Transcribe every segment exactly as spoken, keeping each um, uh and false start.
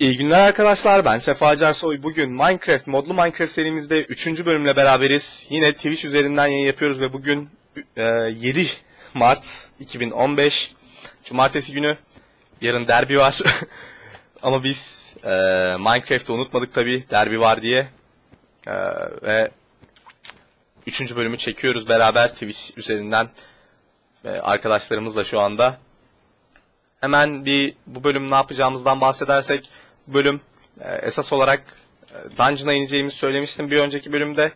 İyi günler arkadaşlar, ben Sefa Acarsoy. Bugün Minecraft, Modlu Minecraft serimizde üçüncü bölümle beraberiz. Yine Twitch üzerinden yayın yapıyoruz ve bugün yedi Mart iki bin on beş Cumartesi günü. Yarın derbi var. Ama biz e, Minecraft'ı unutmadık tabi, derbi var diye. E, ve üçüncü bölümü çekiyoruz beraber Twitch üzerinden e, arkadaşlarımızla şu anda. Hemen bir bu bölüm ne yapacağımızdan bahsedersek, bu bölüm e, esas olarak e, Dungeon'a ineceğimizi söylemiştim bir önceki bölümde.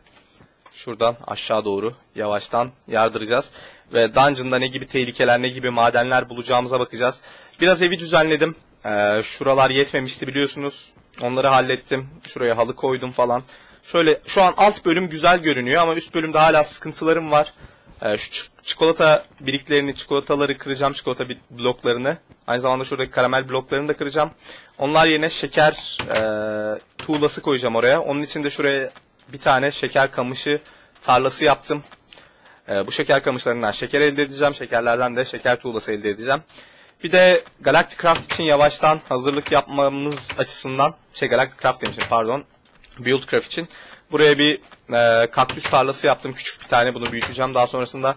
Şuradan aşağı doğru yavaştan yardıracağız. Ve Dungeon'da ne gibi tehlikeler, ne gibi madenler bulacağımıza bakacağız. Biraz evi düzenledim. Ee, şuralar yetmemişti biliyorsunuz. Onları hallettim. Şuraya halı koydum falan. Şöyle şu an alt bölüm güzel görünüyor ama üst bölümde hala sıkıntılarım var. Ee, şu çikolata biriklerini, çikolataları kıracağım, çikolata bloklarını. Aynı zamanda şuradaki karamel bloklarını da kıracağım. Onlar yerine şeker e, tuğlası koyacağım oraya. Onun için de şuraya bir tane şeker kamışı tarlası yaptım. Ee, bu şeker kamışlarından şeker elde edeceğim. Şekerlerden de şeker tuğlası elde edeceğim. Bir de Galacticraft için yavaştan hazırlık yapmamız açısından, şey Galacticraft demişim pardon, Buildcraft için buraya bir e, kaktüs tarlası yaptım. Küçük bir tane, bunu büyüteceğim. Daha sonrasında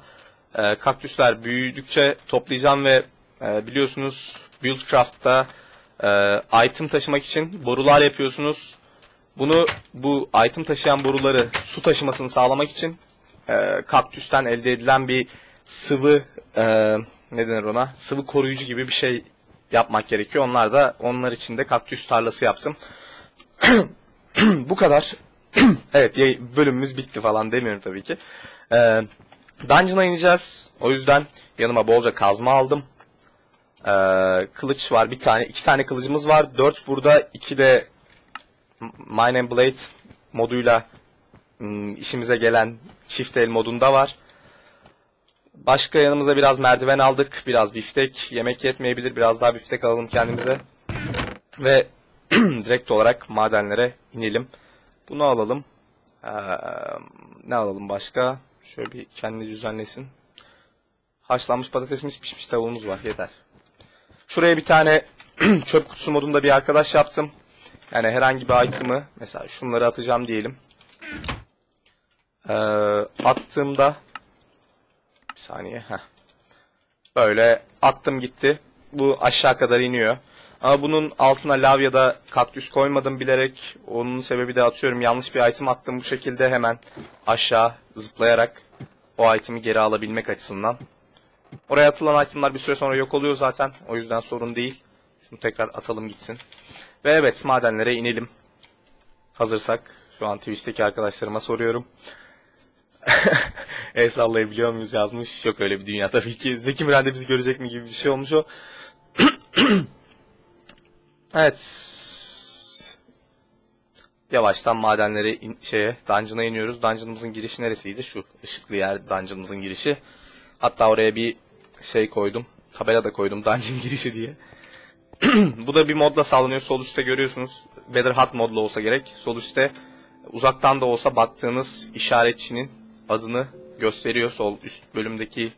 e, kaktüsler büyüdükçe toplayacağım ve e, biliyorsunuz Buildcraft'ta e, item taşımak için borular yapıyorsunuz. Bunu bu item taşıyan boruları su taşımasını sağlamak için e, kaktüsten elde edilen bir sıvı, e, ne denir ona, sıvı koruyucu gibi bir şey yapmak gerekiyor. Onlar da onlar için de kaktüs tarlası yapsın. Bu kadar. Evet, bölümümüz bitti falan demiyorum tabii ki. E, Dungeon'a ineceğiz. O yüzden yanıma bolca kazma aldım. E, kılıç var bir tane. İki tane kılıcımız var. Dört burada, iki de Mine and Blade moduyla işimize gelen çift el modunda var. Başka yanımıza biraz merdiven aldık. Biraz biftek. Yemek yetmeyebilir. Biraz daha biftek alalım kendimize. Ve direkt olarak madenlere inelim. Bunu alalım. Ee, ne alalım başka? Şöyle bir kendini düzenlesin. Haşlanmış patatesimiz, pişmiş tavuğumuz var. Yeter. Şuraya bir tane çöp kutusu modunda bir arkadaş yaptım. Yani herhangi bir item'ı, mesela şunları atacağım diyelim. Ee, attığımda bir saniye. Heh. Böyle attım gitti. Bu aşağı kadar iniyor. Ama bunun altına lav ya da kaktüs koymadım bilerek. Onun sebebi de atıyorum yanlış bir item attım bu şekilde. Hemen aşağı zıplayarak o item'i geri alabilmek açısından. Oraya atılan item'lar bir süre sonra yok oluyor zaten. O yüzden sorun değil. Şunu tekrar atalım gitsin. Ve evet, madenlere inelim. Hazırsak. Şu an Twitch'teki arkadaşlarıma soruyorum. El sallayabiliyor muyuz yazmış. Yok öyle bir dünya tabii ki. Zeki Müren de bizi görecek mi gibi bir şey olmuş o. Evet. Yavaştan madenlere, in şeye, dungeon'a iniyoruz. Dungeon'ımızın girişi neresiydi? Şu ışıklı yer dungeon'ımızın girişi. Hatta oraya bir şey koydum. Tabela da koydum, dungeon girişi diye. Bu da bir modla sağlanıyor. Sol üstte görüyorsunuz. Better Hot modlu olsa gerek. Sol üstte uzaktan da olsa baktığınız işaretçinin adını gösteriyor. Sol üst bölümdeki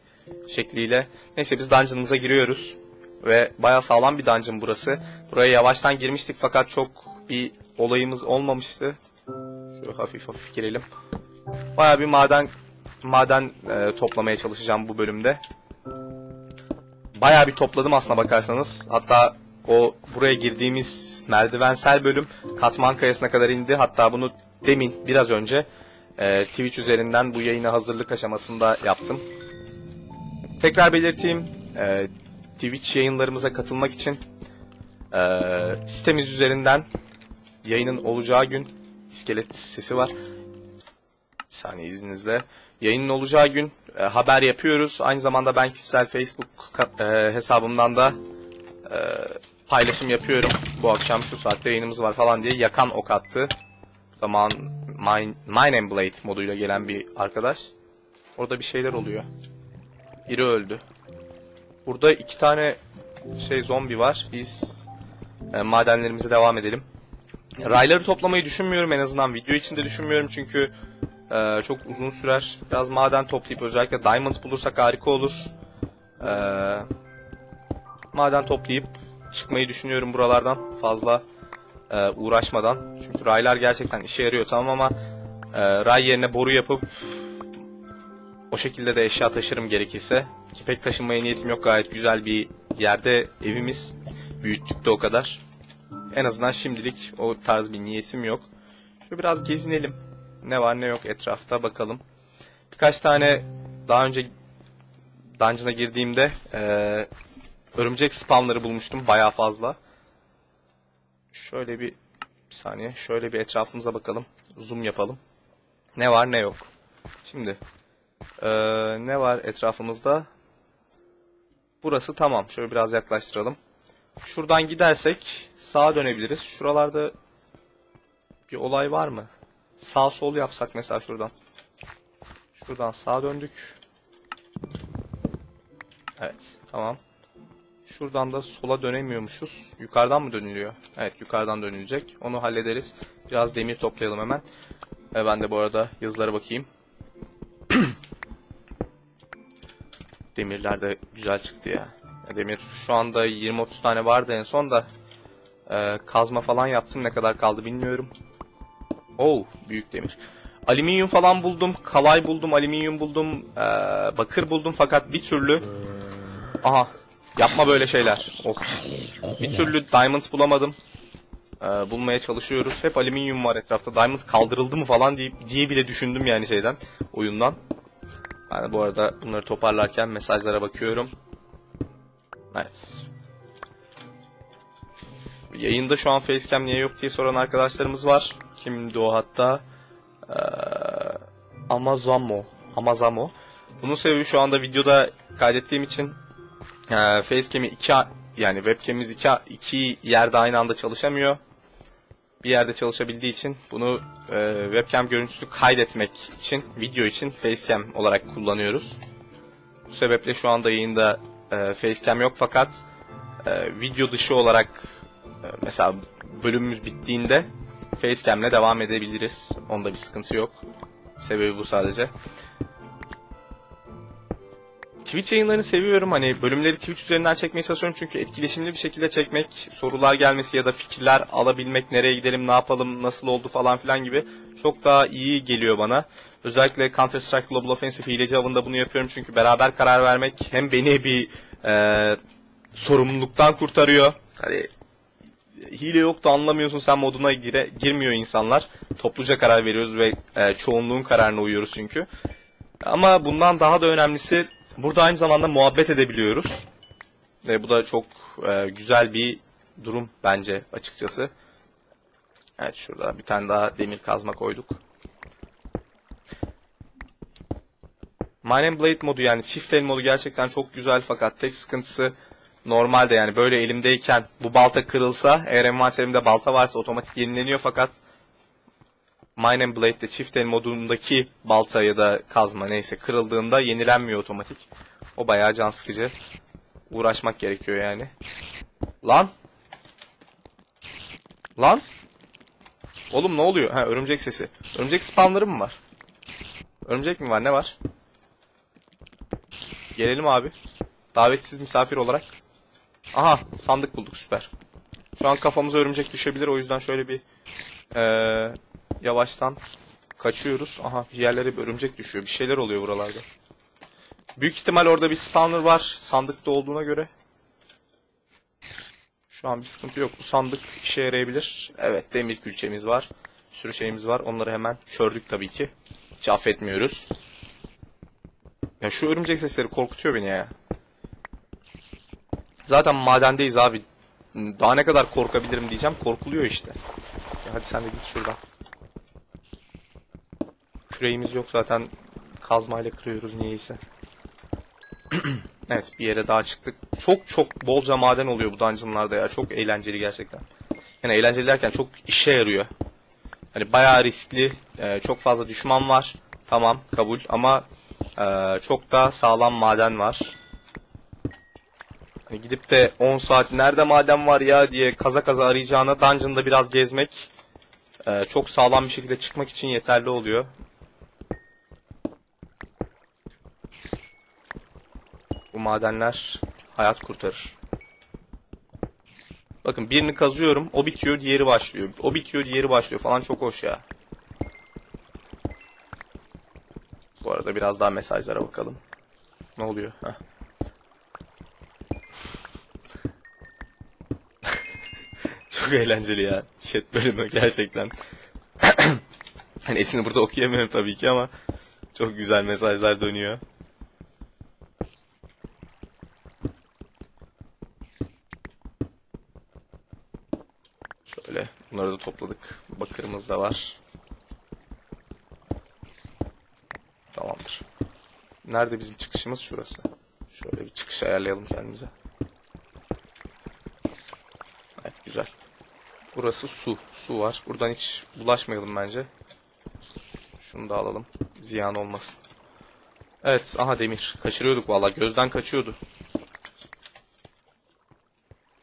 şekliyle. Neyse, biz dungeon'ımıza giriyoruz. Ve bayağı sağlam bir dungeon burası. Buraya yavaştan girmiştik fakat çok bir olayımız olmamıştı. Şöyle hafif hafif girelim. Bayağı bir maden maden e, toplamaya çalışacağım bu bölümde. Bayağı bir topladım aslına bakarsanız. Hatta o buraya girdiğimiz merdivensel bölüm Katman Kayası'na kadar indi. Hatta bunu demin biraz önce e, Twitch üzerinden bu yayına hazırlık aşamasında yaptım. Tekrar belirteyim. E, Twitch yayınlarımıza katılmak için e, sitemiz üzerinden yayının olacağı gün, iskelet sesi var. Bir saniye izninizle. Yayının olacağı gün e, haber yapıyoruz. Aynı zamanda ben kişisel Facebook e, hesabımdan da e, paylaşım yapıyorum. Bu akşam şu saatte yayınımız var falan diye. Yakan ok attı. Bu da Man, Mine, Mine and Blade moduyla gelen bir arkadaş. Orada bir şeyler oluyor. Biri öldü. Burada iki tane şey zombi var. Biz e, madenlerimize devam edelim. Rayları toplamayı düşünmüyorum, en azından video içinde düşünmüyorum çünkü Ee, çok uzun sürer. Biraz maden toplayıp özellikle diamond bulursak harika olur. Ee, maden toplayıp çıkmayı düşünüyorum buralardan. Fazla e, uğraşmadan. Çünkü raylar gerçekten işe yarıyor tamam ama e, ray yerine boru yapıp o şekilde de eşya taşırım gerekirse. Ki pek taşınmaya niyetim yok, gayet güzel bir yerde evimiz. Büyüttük de o kadar. En azından şimdilik o tarz bir niyetim yok. Şöyle biraz gezinelim. Ne var ne yok etrafta bakalım. Birkaç tane daha önce Dungeon'a girdiğimde e, örümcek spawnları bulmuştum bayağı fazla. Şöyle bir, bir saniye. Şöyle bir etrafımıza bakalım. Zoom yapalım. Ne var ne yok. Şimdi e, ne var etrafımızda? Burası tamam. Şöyle biraz yaklaştıralım. Şuradan gidersek sağa dönebiliriz. Şuralarda bir olay var mı? Sağ sol yapsak mesela şuradan. Şuradan sağa döndük. Evet tamam. Şuradan da sola dönemiyormuşuz. Yukarıdan mı dönülüyor? Evet yukarıdan dönülecek. Onu hallederiz. Biraz demir toplayalım hemen. E, ben de bu arada yazılara bakayım. Demirler de güzel çıktı ya. Demir şu anda yirmi otuz tane vardı en son da e, kazma falan yaptım, ne kadar kaldı bilmiyorum. Oo büyük demir. Alüminyum falan buldum, kalay buldum, alüminyum buldum, e, bakır buldum fakat bir türlü, aha yapma böyle şeyler, of. Bir türlü diamond bulamadım. E, bulmaya çalışıyoruz, hep alüminyum var etrafta. Diamond kaldırıldı mı falan diye, diye bile düşündüm yani şeyden, oyundan. Yani bu arada bunları toparlarken mesajlara bakıyorum. Evet. Yayında şu an facecam niye yok diye soran arkadaşlarımız var. Kimdi o hatta? Ee, Amazamo. Amazamo. Bunun sebebi şu anda videoda kaydettiğim için e, facecam'i iki, yani webcam'imiz iki, iki yerde aynı anda çalışamıyor. Bir yerde çalışabildiği için bunu e, webcam görüntüsü kaydetmek için, video için facecam olarak kullanıyoruz. Bu sebeple şu anda yayında E, facecam yok fakat e, video dışı olarak e, mesela bölümümüz bittiğinde facecam'le devam edebiliriz. Onda bir sıkıntı yok. Sebebi bu sadece. Twitch yayınlarını seviyorum. Hani bölümleri Twitch üzerinden çekmeye çalışıyorum. Çünkü etkileşimli bir şekilde çekmek, sorular gelmesi ya da fikirler alabilmek, nereye gidelim, ne yapalım, nasıl oldu falan filan gibi çok daha iyi geliyor bana. Özellikle Counter Strike Global Offensive hileci avında bunu yapıyorum. Çünkü beraber karar vermek hem beni bir e, sorumluluktan kurtarıyor. Hani hile yok da anlamıyorsun sen moduna gire, girmiyor insanlar. Topluca karar veriyoruz ve e, çoğunluğun kararına uyuyoruz çünkü. Ama bundan daha da önemlisi burada aynı zamanda muhabbet edebiliyoruz. Ve bu da çok e, güzel bir durum bence açıkçası. Evet şurada bir tane daha demir kazma koyduk. Mine and Blade modu yani çift el modu gerçekten çok güzel fakat tek sıkıntısı normalde yani böyle elimdeyken bu balta kırılsa, eğer envanterimde balta varsa otomatik yenileniyor fakat Mine and Blade'de çift el modundaki balta ya da kazma neyse kırıldığında yenilenmiyor otomatik. O bayağı can sıkıcı. Uğraşmak gerekiyor yani. Lan! Lan! Oğlum ne oluyor? Ha örümcek sesi. Örümcek spawnları mı var? Örümcek mi var? Ne var? Gelelim abi. Davetsiz misafir olarak. Aha sandık bulduk, süper. Şu an kafamıza örümcek düşebilir, o yüzden şöyle bir ee, yavaştan kaçıyoruz. Aha bir yerlere bir örümcek düşüyor. Bir şeyler oluyor buralarda. Büyük ihtimal orada bir spawner var sandıkta olduğuna göre. Şu an bir sıkıntı yok. Bu sandık işe yarayabilir. Evet demir külçemiz var. Bir sürü şeyimiz var. Onları hemen çördük tabii ki. Hiç affetmiyoruz. Ya şu örümcek sesleri korkutuyor beni ya. Zaten madendeyiz abi. Daha ne kadar korkabilirim diyeceğim. Korkuluyor işte. Ya hadi sen de git şuradan. Küreğimiz yok zaten. Kazmayla kırıyoruz niyeyse. Evet bir yere daha çıktık. Çok çok bolca maden oluyor bu dungeonlarda ya. Çok eğlenceli gerçekten. Yani eğlenceli derken çok işe yarıyor. Hani bayağı riskli. Çok fazla düşman var. Tamam kabul ama... Ee, çok daha sağlam maden var. Hani gidip de on saat nerede maden var ya diye kaza kaza arayacağına dungeon'da biraz gezmek e, çok sağlam bir şekilde çıkmak için yeterli oluyor. Bu madenler hayat kurtarır. Bakın birini kazıyorum, o bitiyor, diğeri başlıyor. O bitiyor, diğeri başlıyor falan, çok hoş ya. Bu arada biraz daha mesajlara bakalım. Ne oluyor? Heh. Çok eğlenceli ya. Chat bölümü gerçekten. Hani hepsini burada okuyamıyorum tabii ki ama çok güzel mesajlar dönüyor. Şöyle bunları da topladık. Bakırımız da var. Tamamdır. Nerede bizim çıkışımız? Şurası. Şöyle bir çıkış ayarlayalım kendimize. Evet, güzel. Burası su. Su var. Buradan hiç bulaşmayalım bence. Şunu da alalım. Ziyan olmasın. Evet. Aha demir. Kaçırıyorduk valla. Gözden kaçıyordu.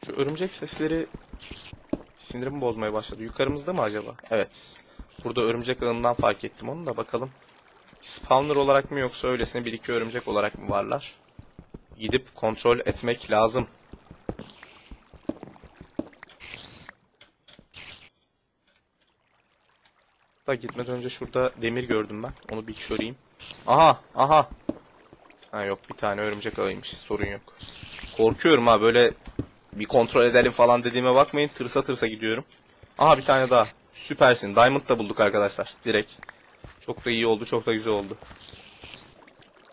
Şu örümcek sesleri sinirimi bozmaya başladı. Yukarımızda mı acaba? Evet. Burada örümcek ağından fark ettim. Onu da bakalım. Spawner olarak mı yoksa öylesine bir iki örümcek olarak mı varlar? Gidip kontrol etmek lazım. Da gitmeden önce şurada demir gördüm ben. Onu bir çöreyim. Aha! Aha! Ha yok, bir tane örümcek ağıymış. Sorun yok. Korkuyorum ha, böyle bir kontrol edelim falan dediğime bakmayın. Tırsa tırsa gidiyorum. Aha, bir tane daha. Süpersin. Diamond da bulduk arkadaşlar. Direkt. Çok da iyi oldu. Çok da güzel oldu.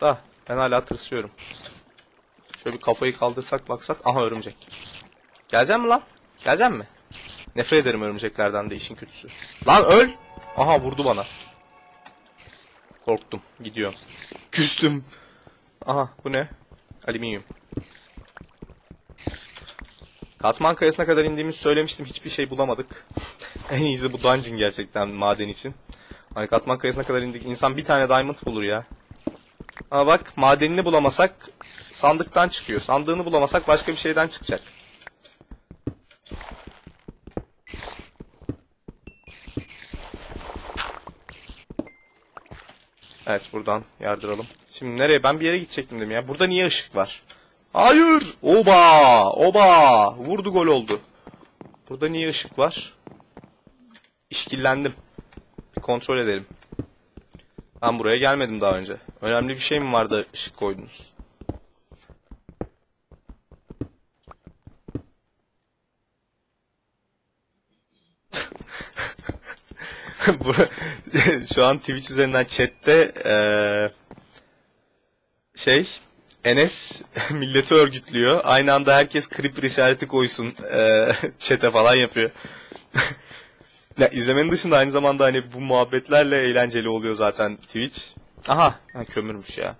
Da ben hala tırsıyorum. Şöyle bir kafayı kaldırsak baksak. Aha, örümcek. Gelecek mi lan? Gelecek mi? Nefret ederim örümceklerden de, işin kötüsü. Lan öl! Aha, vurdu bana. Korktum. Gidiyorum. Küstüm. Aha, bu ne? Alüminyum. Katman kayasına kadar indiğimizi söylemiştim. Hiçbir şey bulamadık. En iyisi bu dungeon gerçekten, maden için. Hani katman kayasına kadar indik. İnsan bir tane diamond bulur ya. Ama bak, madenini bulamasak sandıktan çıkıyor. Sandığını bulamasak başka bir şeyden çıkacak. Evet, buradan yardıralım. Şimdi nereye? Ben bir yere gidecektim değil mi ya? Burada niye ışık var? Hayır! Oba! Oba! Vurdu, gol oldu. Burada niye ışık var? İşkillendim. Bir kontrol edelim. Ben buraya gelmedim daha önce. Önemli bir şey mi vardı, ışık koydunuz? Şu an Twitch üzerinden chatte ee, şey Enes milleti örgütlüyor. Aynı anda herkes creeper işareti koysun ee, chat'e falan yapıyor. Ya, izlemenin dışında aynı zamanda hani bu muhabbetlerle eğlenceli oluyor zaten Twitch. Aha, ha, kömürmüş ya.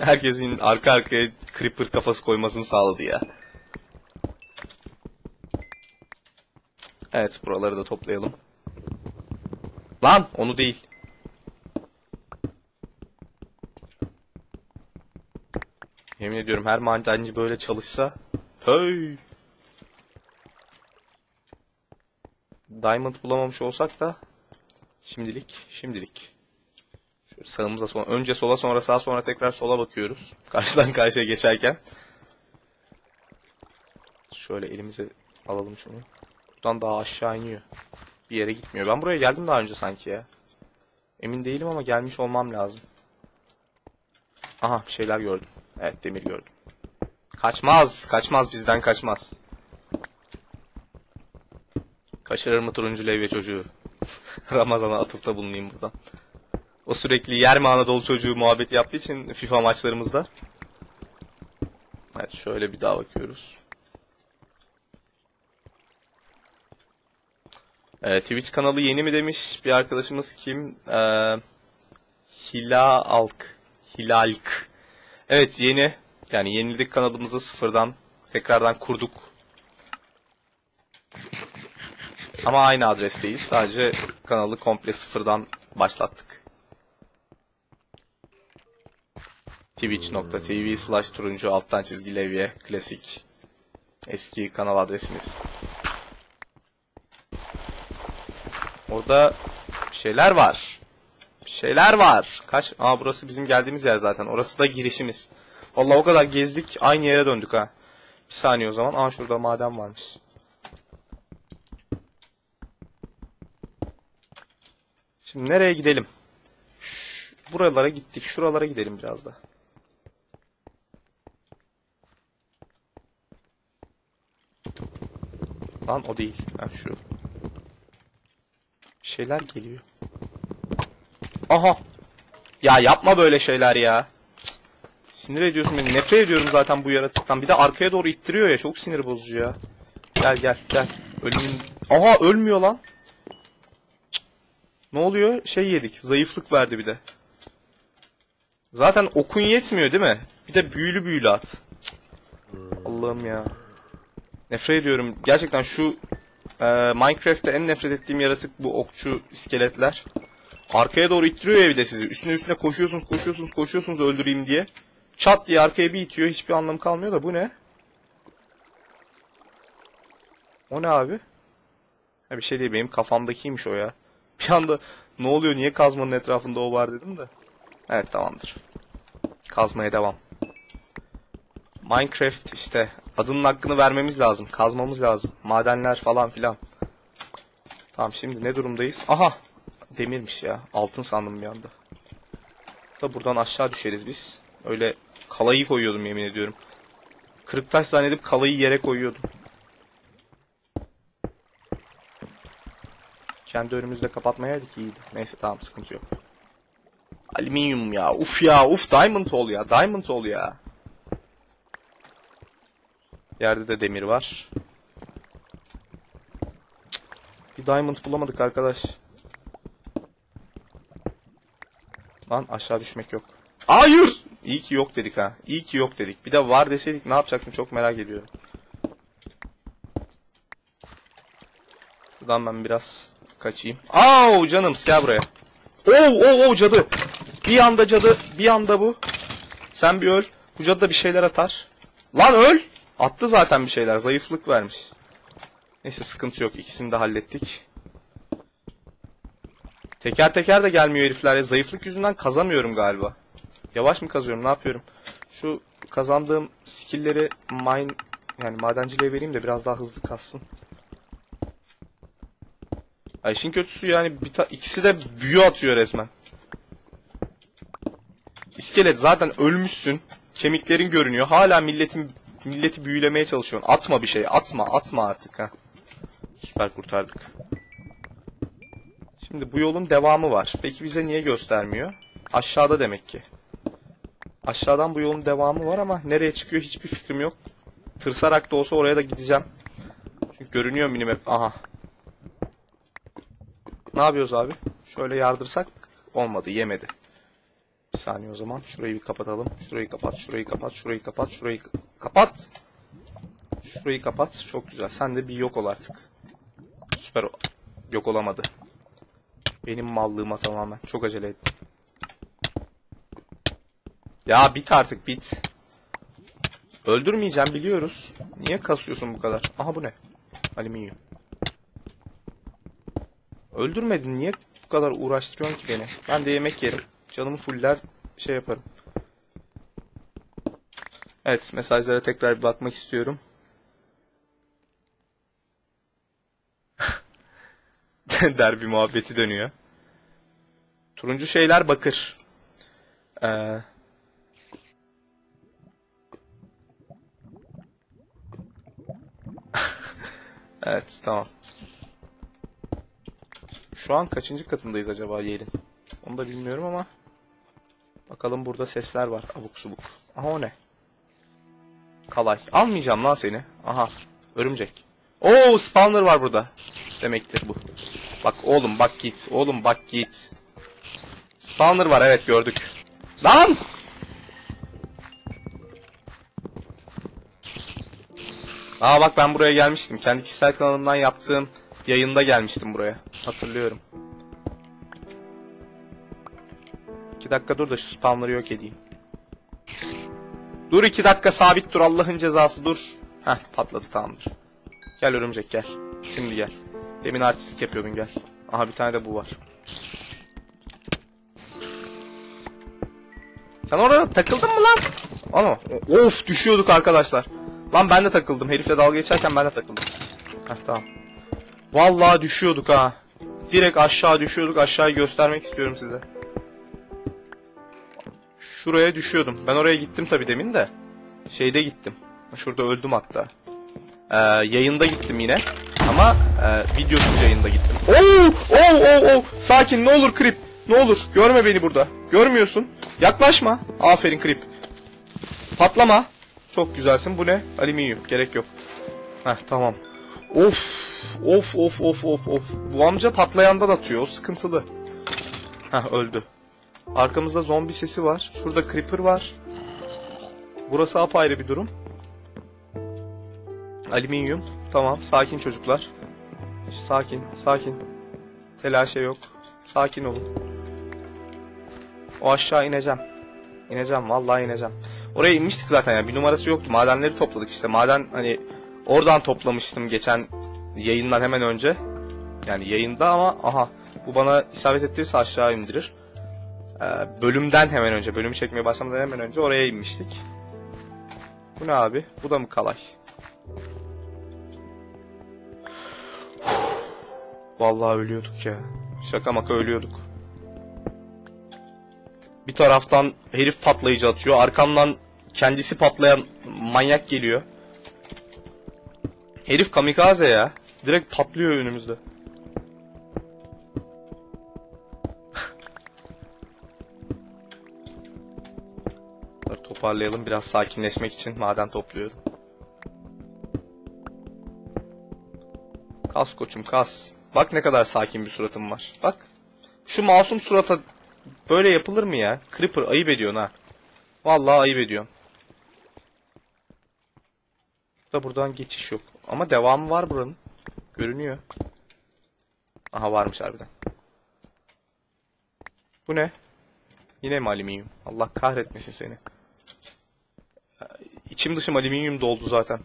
Herkesin arka arkaya creeper kafası koymasını sağladı ya. Evet, buraları da toplayalım. Lan onu değil. Yemin ediyorum her madenci böyle çalışsa. Hey. Diamond bulamamış olsak da şimdilik şimdilik. Şöyle sağımıza, sonra önce sola, sonra sağa, sonra tekrar sola bakıyoruz. Karşıdan karşıya geçerken. Şöyle elimize alalım şunu. Buradan daha aşağı iniyor. Bir yere gitmiyor. Ben buraya geldim daha önce sanki ya. Emin değilim ama gelmiş olmam lazım. Aha, bir şeyler gördüm. Evet, demir gördüm. Kaçmaz. Kaçmaz, bizden kaçmaz. Kaçırır mı Turuncu Levye çocuğu? Ramazan'a atıfta bulunayım buradan. O sürekli yer mi Anadolu çocuğu muhabbeti yaptığı için FIFA maçlarımızda. Evet, şöyle bir daha bakıyoruz. Ee, Twitch kanalı yeni mi demiş bir arkadaşımız, kim? Ee, Hilalk. Hilalk. Evet, yeni. Yani yenilik kanalımızı sıfırdan tekrardan kurduk. Ama aynı adresteyiz. Sadece kanalı komple sıfırdan başlattık. Twitch.tv slash turuncu alttan çizgi levye klasik. Eski kanal adresimiz. Orada bir şeyler var. Bir şeyler var. Kaç? Aa, burası bizim geldiğimiz yer zaten. Orası da girişimiz. Vallahi o kadar gezdik, aynı yere döndük ha. Bir saniye o zaman. Aa, şurada maden varmış. Şimdi nereye gidelim? Şu, buralara gittik. Şuralara gidelim biraz da. Lan o değil. Ha şu. Bir şeyler geliyor. Aha. Ya yapma böyle şeyler ya. Cık. Sinir ediyorsun beni. Nefret ediyorum zaten bu yaratıktan. Bir de arkaya doğru ittiriyor ya. Çok sinir bozucu ya. Gel gel gel. Ölümün... Aha ölmüyor lan. Cık. Ne oluyor? Şey yedik. Zayıflık verdi bir de. Zaten okun yetmiyor değil mi? Bir de büyülü büyülü at. Allah'ım ya. Nefret ediyorum. Gerçekten şu e, Minecraft'te en nefret ettiğim yaratık bu okçu iskeletler. Arkaya doğru ittiriyor ya bir de sizi. Üstüne üstüne koşuyorsunuz, koşuyorsunuz, koşuyorsunuz öldüreyim diye. Çat diye arkaya bir itiyor. Hiçbir anlamı kalmıyor da bu ne? O ne abi? Ha, bir şey değil, benim kafamdakiymiş o ya. Bir anda ne oluyor, niye kazmanın etrafında o var dedim de. Evet tamamdır. Kazmaya devam. Minecraft işte. Adının hakkını vermemiz lazım. Kazmamız lazım. Madenler falan filan. Tamam şimdi ne durumdayız? Aha! Demirmiş ya. Altın sandım bir anda. Da buradan aşağı düşeriz biz. Öyle kalayı koyuyordum yemin ediyorum. Kırık taş zannedip kalayı yere koyuyordum. Kendi önümüzle kapatmayaydık iyiydi. Neyse tamam sıkıntı yok. Alüminyum ya. Uf ya. Uf diamond ol ya. Diamond ol ya. Yerde de demir var. Bir diamond bulamadık arkadaş. Lan aşağı düşmek yok. Hayır! İyi ki yok dedik ha. İyi ki yok dedik. Bir de var deseydik ne yapacaktım çok merak ediyorum. Buradan ben biraz kaçayım. Au canım gel buraya. Oo oo oo cadı. Bir anda cadı, bir anda bu. Sen bir öl. Bu cadı da bir şeyler atar. Lan öl! Attı zaten bir şeyler. Zayıflık vermiş. Neyse sıkıntı yok. İkisini de hallettik. Teker teker de gelmiyor herifler ya. Zayıflık yüzünden kazamıyorum galiba. Yavaş mı kazıyorum? Ne yapıyorum? Şu kazandığım skill'leri mine yani madenciliğe vereyim de biraz daha hızlı kazsın. Ay işin kötüsü yani bir ta ikisi de büyü atıyor resmen. İskelet zaten ölmüşsün. Kemiklerin görünüyor. Hala milletin Milleti büyülemeye çalışıyorsun. Atma bir şey. Atma. Atma artık. Ha. Süper kurtardık. Şimdi bu yolun devamı var. Peki bize niye göstermiyor? Aşağıda demek ki. Aşağıdan bu yolun devamı var ama nereye çıkıyor hiçbir fikrim yok. Tırsarak da olsa oraya da gideceğim. Çünkü görünüyor minimap. Aha. Ne yapıyoruz abi? Şöyle yardırsak olmadı. Yemedi. Bir saniye o zaman. Şurayı bir kapatalım. Şurayı kapat. Şurayı kapat. Şurayı kapat. Şurayı kapat. Kapat. Şurayı kapat. Çok güzel. Sen de bir yok ol artık. Süper. Yok olamadı. Benim mallığıma tamamen. Çok acele ettim. Ya bit artık bit. Öldürmeyeceğim biliyoruz. Niye kasıyorsun bu kadar? Aha bu ne? Alüminyum. Öldürmedin. Niye bu kadar uğraştırıyorsun ki beni? Ben de yemek yerim. Canımı fuller şey yaparım. Evet, mesajlara tekrar bir bakmak istiyorum. Derbi muhabbeti dönüyor. Turuncu şeyler bakır. Ee... evet, tamam. Şu an kaçıncı katındayız acaba yerin? Onu da bilmiyorum ama. Bakalım burada sesler var. Abuk subuk. Aha o ne? Kalay. Almayacağım lan seni. Aha. Örümcek. Oo spawner var burada. Demektir bu. Bak oğlum bak git. Oğlum bak git. Spawner var evet gördük. Lan! Aa bak ben buraya gelmiştim. Kendi kişisel kanalımdan yaptığım yayında gelmiştim buraya. Hatırlıyorum. İki dakika dur da şu spawnları yok edeyim. Dur iki dakika sabit dur Allah'ın cezası dur. Heh patladı tamamdır. Gel örümcek gel. Şimdi gel. Demin artistlik yapıyordun gel. Aha bir tane de bu var. Sen orada takıldın mı lan? Ana. Of düşüyorduk arkadaşlar. Lan ben de takıldım. Herifle dalga geçerken ben de takıldım. Heh tamam. Vallahi düşüyorduk ha. Direkt aşağı düşüyorduk. Aşağıyı göstermek istiyorum size. Şuraya düşüyordum. Ben oraya gittim tabi demin de. Şeyde gittim. Şurada öldüm hatta. Ee, yayında gittim yine. Ama e, videosuz yayında gittim. Oo! Oo! Oo! Oo! Sakin ne olur Krip. Ne olur. Görme beni burada. Görmüyorsun. Yaklaşma. Aferin Krip. Patlama. Çok güzelsin. Bu ne? Alüminyum. Gerek yok. Heh tamam. Of. Of of of of of. Bu amca patlayandan atıyor. O sıkıntılı. Heh öldü. Arkamızda zombi sesi var. Şurada creeper var. Burası apayrı bir durum. Alüminyum. Tamam. Sakin çocuklar. Sakin. Sakin. Telaşa yok. Sakin olun. O aşağı ineceğim. İneceğim. Vallahi ineceğim. Oraya inmiştik zaten ya. Bir numarası yoktu. Madenleri topladık işte. Maden hani oradan toplamıştım geçen yayından hemen önce. Yani yayında ama aha. Bu bana isabet ettirirse aşağı indirir. Ee, bölümden hemen önce. Bölümü çekmeye başlamadan hemen önce oraya inmiştik. Bu ne abi? Bu da mı kalay? Vallahi ölüyorduk ya. Şaka maka ölüyorduk. Bir taraftan herif patlayıcı atıyor. Arkamdan kendisi patlayan manyak geliyor. Herif kamikaze ya. Direkt patlıyor önümüzde. Toparlayalım biraz sakinleşmek için. Maden topluyorum. Kas koçum kas. Bak ne kadar sakin bir suratım var. Bak. Şu masum surata böyle yapılır mı ya? Creeper ayıp ediyorsun ha. Vallahi ayıp ediyorsun. Da buradan geçiş yok. Ama devamı var buranın. Görünüyor. Aha varmış harbiden. Bu ne? Yine mi alüminyum? Allah kahretmesin seni. İçim dışım alüminyum doldu zaten.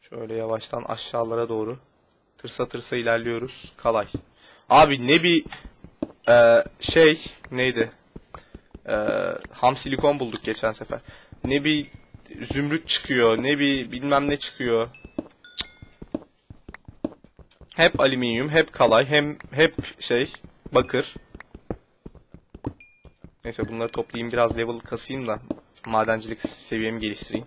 Şöyle yavaştan aşağılara doğru. Tırsa tırsa ilerliyoruz. Kalay. Abi ne bir e, şey neydi? E, ham silikon bulduk geçen sefer. Ne bir zümrüt çıkıyor. Ne bir bilmem ne çıkıyor. Hep alüminyum. Hep kalay. Hem hep şey bakır. Neyse bunları toplayayım. Biraz level kasayım da madencilik seviyemi geliştireyim.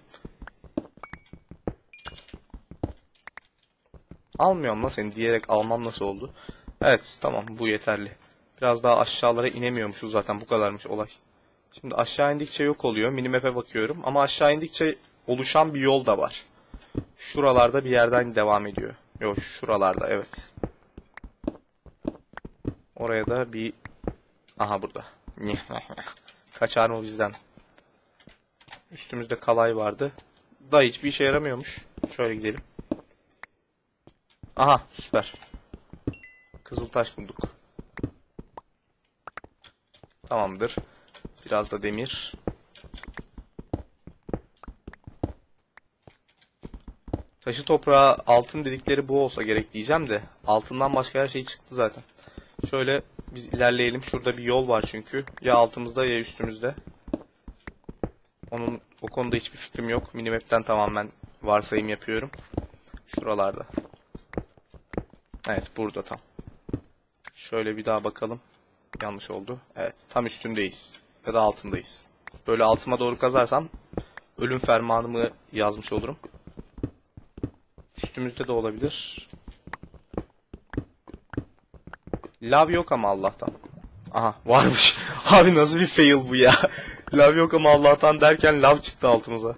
Almıyorum la seni diyerek almam nasıl oldu? Evet tamam bu yeterli. Biraz daha aşağılara inemiyormuşuz zaten bu kadarmış olay. Şimdi aşağı indikçe yok oluyor. Minimap'e bakıyorum ama aşağı indikçe oluşan bir yol da var. Şuralarda bir yerden devam ediyor. Yok şuralarda evet. Oraya da bir... Aha burada. Kaçar mı bizden? Üstümüzde kalay vardı. Da hiçbir işe yaramıyormuş. Şöyle gidelim. Aha süper. Kızıltaş bulduk. Tamamdır. Biraz da demir. Taşı toprağa altın dedikleri bu olsa gerek diyeceğim de. Altından başka her şey çıktı zaten. Şöyle biz ilerleyelim. Şurada bir yol var çünkü. Ya altımızda ya üstümüzde. Onun o konuda hiçbir fikrim yok. Minimap'ten tamamen varsayım yapıyorum. Şuralarda. Evet burada tam. Şöyle bir daha bakalım. Yanlış oldu. Evet tam üstündeyiz. Ya da altındayız. Böyle altıma doğru kazarsam ölüm fermanımı yazmış olurum. Üstümüzde de olabilir. Lav yok ama Allah'tan. Aha varmış. Abi nasıl bir fail bu ya. Lav yok ama Allah'tan derken lav çıktı altımıza.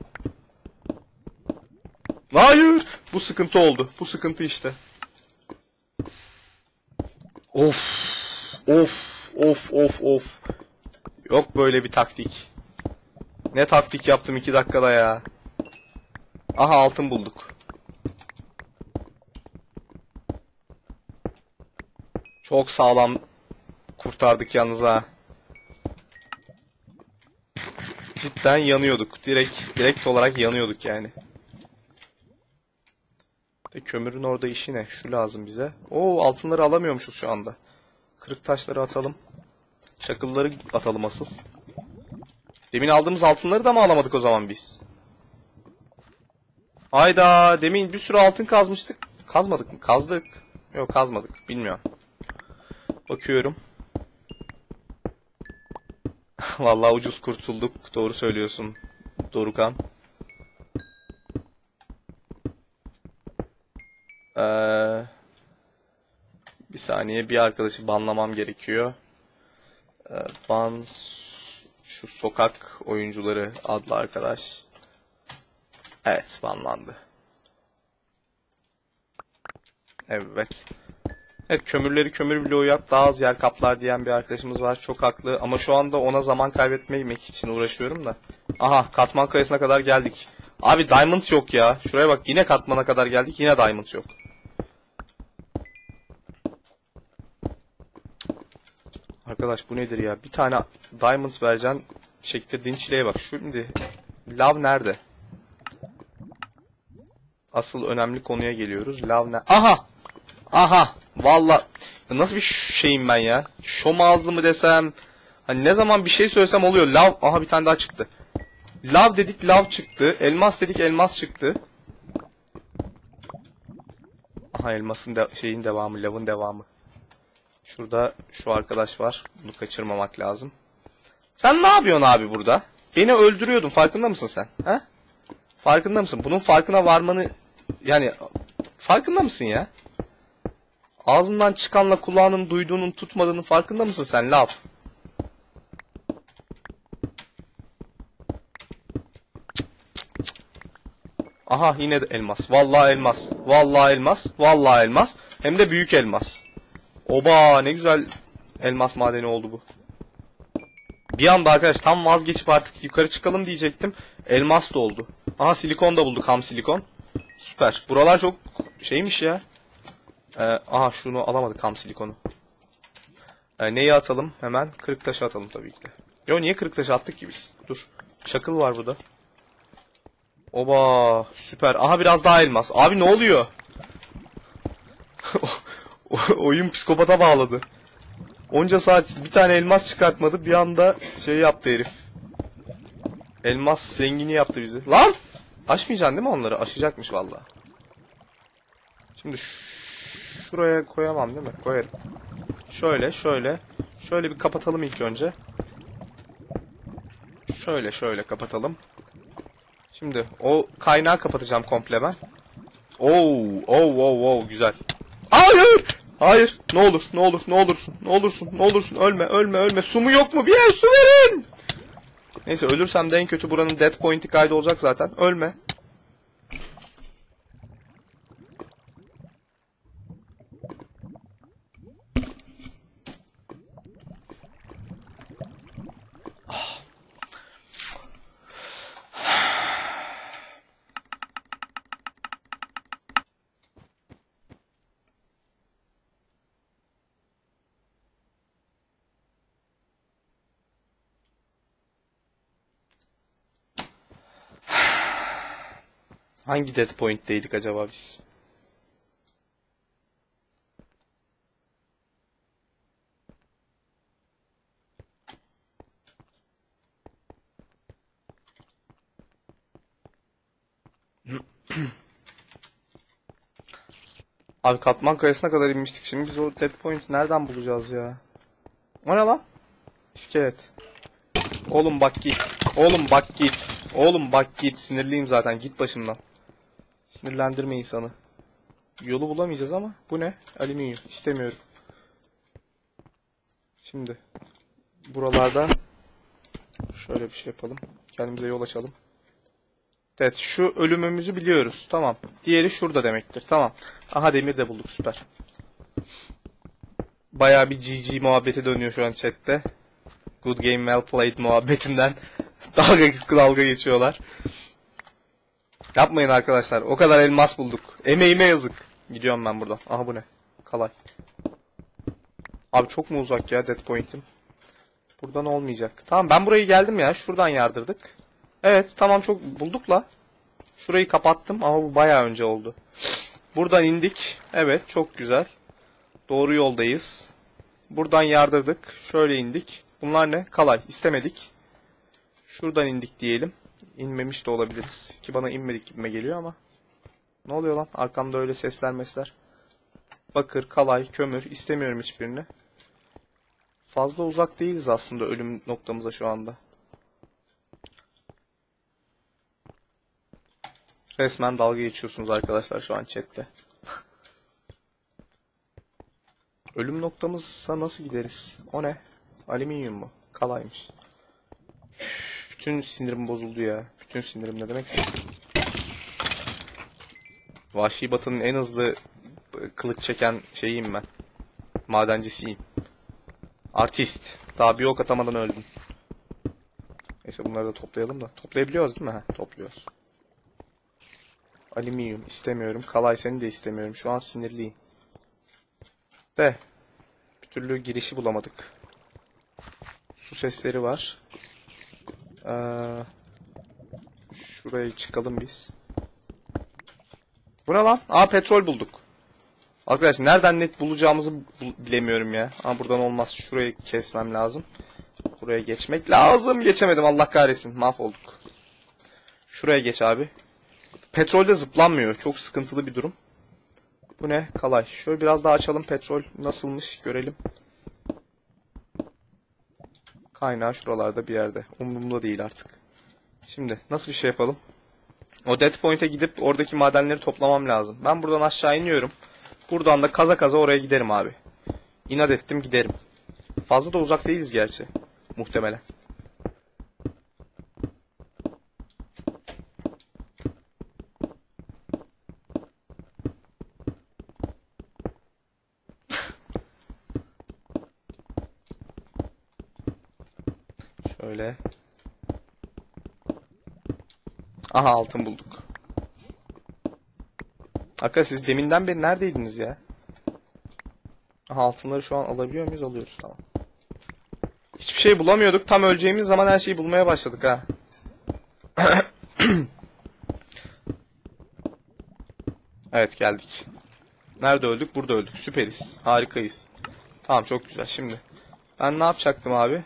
Hayır. Bu sıkıntı oldu. Bu sıkıntı işte. Of, of, of, of, of. Yok böyle bir taktik. Ne taktik yaptım iki dakikada ya. Aha altın bulduk. Çok sağlam kurtardık yalnız ha. Cidden yanıyorduk. Direkt, direkt olarak yanıyorduk yani. Kömürün orada işi ne? Şu lazım bize. Oo altınları alamıyormuşuz şu anda. Kırık taşları atalım. Çakılları atalım asıl. Demin aldığımız altınları da mı alamadık o zaman biz? Hayda, demin bir sürü altın kazmıştık. Kazmadık mı? Kazdık. Yok, kazmadık. Bilmiyorum. Bakıyorum. Vallahi ucuz kurtulduk. Doğru söylüyorsun Dorukan. Ee, bir saniye, bir arkadaşı banlamam gerekiyor. Ee, ban şu sokak oyuncuları adlı arkadaş. Evet, banlandı. Evet. Evet, kömürleri kömür bloğu yap daha az yer kaplar diyen bir arkadaşımız var. Çok haklı ama şu anda ona zaman kaybetmemek için uğraşıyorum da. Aha, katman kayasına kadar geldik. Abi diamond yok ya. Şuraya bak, yine katmana kadar geldik, yine diamond yok. Arkadaş bu nedir ya? Bir tane diamond vereceğim. Çektirdiğin çileye bak. Şimdi lav nerede? Asıl önemli konuya geliyoruz. Lav ne? Aha! Aha! Valla. Nasıl bir şeyim ben ya? Şom ağızlı mı desem? Hani ne zaman bir şey söylesem oluyor. Lav. Aha, bir tane daha çıktı. Lav dedik, lav çıktı. Elmas dedik, elmas çıktı. Aha, elmasın de şeyin devamı, lavın devamı. Şurada şu arkadaş var. Bunu kaçırmamak lazım. Sen ne yapıyorsun abi burada? Beni öldürüyordun. Farkında mısın sen? He? Farkında mısın? Bunun farkına varmanı... Yani... Farkında mısın ya? Ağzından çıkanla kulağının duyduğunun tutmadığının farkında mısın sen? Lav. Aha, yine de elmas. Vallahi elmas. Vallahi elmas. Vallahi elmas. Hem de büyük elmas. Oba, ne güzel elmas madeni oldu bu. Bir anda arkadaş tam vazgeçip artık yukarı çıkalım diyecektim. Elmas da oldu. Aha, silikon da bulduk, ham silikon. Süper. Buralar çok şeymiş ya. Ee, aha, şunu alamadık, ham silikonu. Ee, neyi atalım? Hemen kırık taşı atalım tabii ki de. Yo, niye kırık taşı attık ki biz? Dur. Çakıl var burada. Oba, süper. Aha, biraz daha elmas. Abi ne oluyor? Oyun psikopata bağladı. Onca saat bir tane elmas çıkartmadı. Bir anda şey yaptı herif. Elmas zengini yaptı bizi. Lan! Aşmayacaksın değil mi onları? Aşacakmış vallahi. Şimdi şuraya koyamam değil mi? Koyarım. Şöyle şöyle. Şöyle bir kapatalım ilk önce. Şöyle şöyle kapatalım. Şimdi o kaynağı kapatacağım komple ben. Oo, oo, oo, oo, güzel. Hayır! Hayır. Ne olur, ne olur, ne olursun, ne olursun, ne olursun. Ölme, ölme, ölme. Su mu yok mu? Bir yer su verin! Neyse, ölürsem de en kötü buranın death point'i kaydı olacak zaten. Ölme. Hangi dead point'teydik acaba biz? Abi katman kayasına kadar inmiştik. Şimdi biz o dead point'i nereden bulacağız ya? O ne lan? İskelet. Oğlum bak git. Oğlum bak git. Oğlum bak git. Sinirliyim zaten. Git başımdan. Sinirlendirme insanı. Yolu bulamayacağız ama bu ne? Alüminyum. İstemiyorum. Şimdi buralarda şöyle bir şey yapalım. Kendimize yol açalım. Evet, şu ölümümüzü biliyoruz. Tamam. Diğeri şurada demektir. Tamam. Aha, demir de bulduk. Süper. Bayağı bir G G muhabbeti dönüyor şu an chatte. Good game, well played muhabbetinden dalga dalga geçiyorlar. Yapmayın arkadaşlar. O kadar elmas bulduk. Emeğime yazık. Gidiyorum ben buradan. Aha, bu ne? Kalay. Abi çok mu uzak ya death point'im? Buradan olmayacak. Tamam, ben burayı geldim ya. Şuradan yardırdık. Evet tamam, çok bulduk la. Şurayı kapattım ama bu bayağı önce oldu. Buradan indik. Evet, çok güzel. Doğru yoldayız. Buradan yardırdık. Şöyle indik. Bunlar ne? Kalay. İstemedik. Şuradan indik diyelim. İnmemiş de olabiliriz ki bana inmedik gibime geliyor ama Ne oluyor lan? Arkamda öyle sesler mesler. Bakır, kalay, kömür istemiyorum hiçbirini. Fazla uzak değiliz aslında ölüm noktamıza şu anda. Resmen dalga geçiyorsunuz arkadaşlar şu an chatte. Ölüm noktamızsa nasıl gideriz? O ne? Alüminyum mu? Kalaymış. Bütün sinirim bozuldu ya. Bütün sinirim ne demek istedim? Vahşi Batı'nın en hızlı kılıç çeken şeyiyim ben. Madencisiyim. Artist. Daha bir ok atamadan öldüm. Neyse bunları da toplayalım da. Toplayabiliyoruz değil mi? Heh, topluyoruz. Alüminyum istemiyorum. Kalay seni de istemiyorum. Şu an sinirliyim. De. Bir türlü girişi bulamadık. Su sesleri var. Ee, şuraya çıkalım biz. Bu ne lan? Aa petrol bulduk. Arkadaşlar nereden net bulacağımızı bilemiyorum ya. Aa buradan olmaz. Şurayı kesmem lazım. Buraya geçmek lazım. Geçemedim Allah kahretsin. Mahvolduk. Şuraya geç abi. Petrolde zıplanmıyor. Çok sıkıntılı bir durum. Bu ne? Kalay. Şöyle biraz daha açalım. Petrol nasılmış görelim. Kaynağı şuralarda bir yerde. Umurumda değil artık. Şimdi nasıl bir şey yapalım? O dead point'e gidip oradaki madenleri toplamam lazım. Ben buradan aşağı iniyorum. Buradan da kaza kaza oraya giderim abi. İnat ettim giderim. Fazla da uzak değiliz gerçi. Muhtemelen. Şöyle. Aha altın bulduk. Arkadaşlar siz deminden beri neredeydiniz ya? Aha altınları şu an alabiliyor muyuz? Alıyoruz tamam. Hiçbir şey bulamıyorduk. Tam öleceğimiz zaman her şeyi bulmaya başladık ha. Evet geldik. Nerede öldük? Burada öldük. Süperiz. Harikayız. Tamam çok güzel. Şimdi ben ne yapacaktım abi?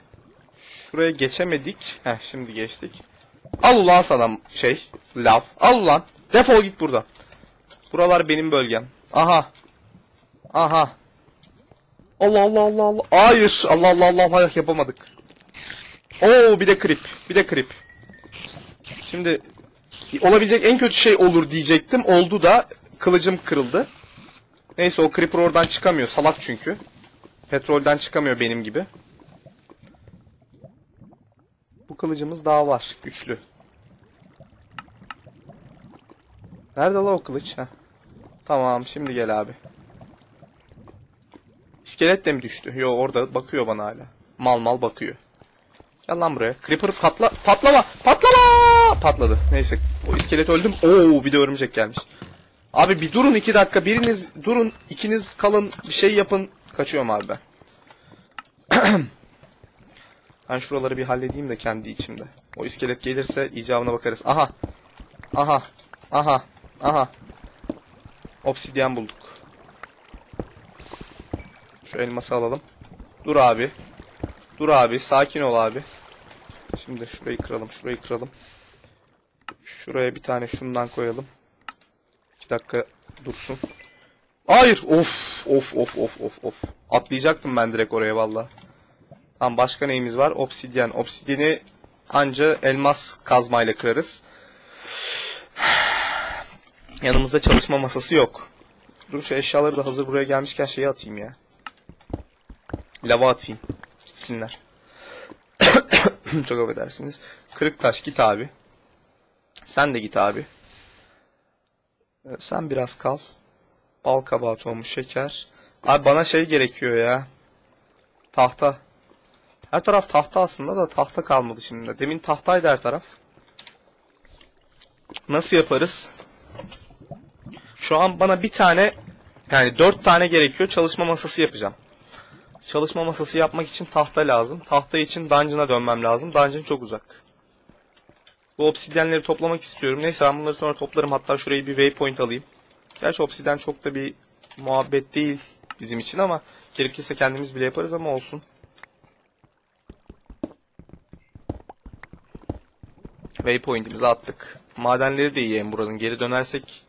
Şuraya geçemedik. Heh şimdi geçtik. Al ulan sana şey. Lav. Al ulan. Defol git buradan. Buralar benim bölgem. Aha. Aha. Allah Allah Allah Allah. Hayır. Allah Allah Allah Allah yapamadık. Oo bir de creep. Bir de creep. Şimdi olabilecek en kötü şey olur diyecektim. Oldu da kılıcım kırıldı. Neyse o creeper oradan çıkamıyor. Salak çünkü. Petrolden çıkamıyor benim gibi. Bu kılıcımız daha var. Güçlü. Nerede la o kılıç? Heh. Tamam şimdi gel abi. İskelet de mi düştü? Yo orada bakıyor bana hala. Mal mal bakıyor. Gel lan buraya. Creeper patla. Patlama. Patlama. Patladı. Neyse. O iskelet öldüm. Oo bir de örümcek gelmiş. Abi bir durun iki dakika. Biriniz durun. İkiniz kalın. Bir şey yapın. Kaçıyorum abi ben. Ben şuraları bir halledeyim de kendi içimde. O iskelet gelirse icabına bakarız. Aha. Aha. Aha. Aha. Obsidyen bulduk. Şu elması alalım. Dur abi. Dur abi. Sakin ol abi. Şimdi şurayı kıralım. Şurayı kıralım. Şuraya bir tane şundan koyalım. İki dakika dursun. Hayır. Of. Of of of of of. Atlayacaktım ben direkt oraya vallahi. Tamam başka neyimiz var? Obsidyen. Obsidyeni anca elmas kazmayla kırarız. Yanımızda çalışma masası yok. Dur şu eşyaları da hazır buraya gelmişken şeyi atayım ya. Lava atayım. Gitsinler. Çok affedersiniz. Kırık taş git abi. Sen de git abi. Sen biraz kal. Bal kabağı olmuş şeker. Abi bana şey gerekiyor ya. Tahta. Her taraf tahta aslında da tahta kalmadı şimdi. Demin tahtaydı her taraf. Nasıl yaparız? Şu an bana bir tane yani dört tane gerekiyor. Çalışma masası yapacağım. Çalışma masası yapmak için tahta lazım. Tahta için Dungeon'a dönmem lazım. Dungeon çok uzak. Bu obsidyenleri toplamak istiyorum. Neyse ben bunları sonra toplarım. Hatta şurayı bir waypoint alayım. Gerçi obsidyen çok da bir muhabbet değil bizim için ama gerekirse kendimiz bile yaparız ama olsun. Waypoint'imizi attık. Madenleri de yiyeyim buranın. Geri dönersek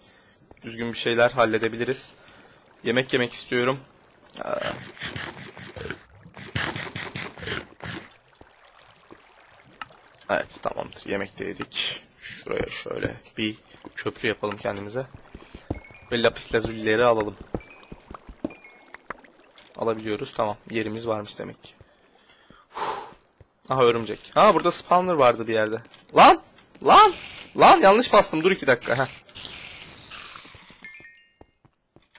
düzgün bir şeyler halledebiliriz. Yemek yemek istiyorum. Aa. Evet, tamamdır. Yemek de yedik. Şuraya şöyle bir köprü yapalım kendimize. Ve lapis lazulleri alalım. Alabiliyoruz. Tamam. Yerimiz varmış demek ki. Uf. Aha örümcek. Ha, burada spawner vardı bir yerde. Lan! Lan! Lan yanlış bastım. Dur iki dakika. Heh.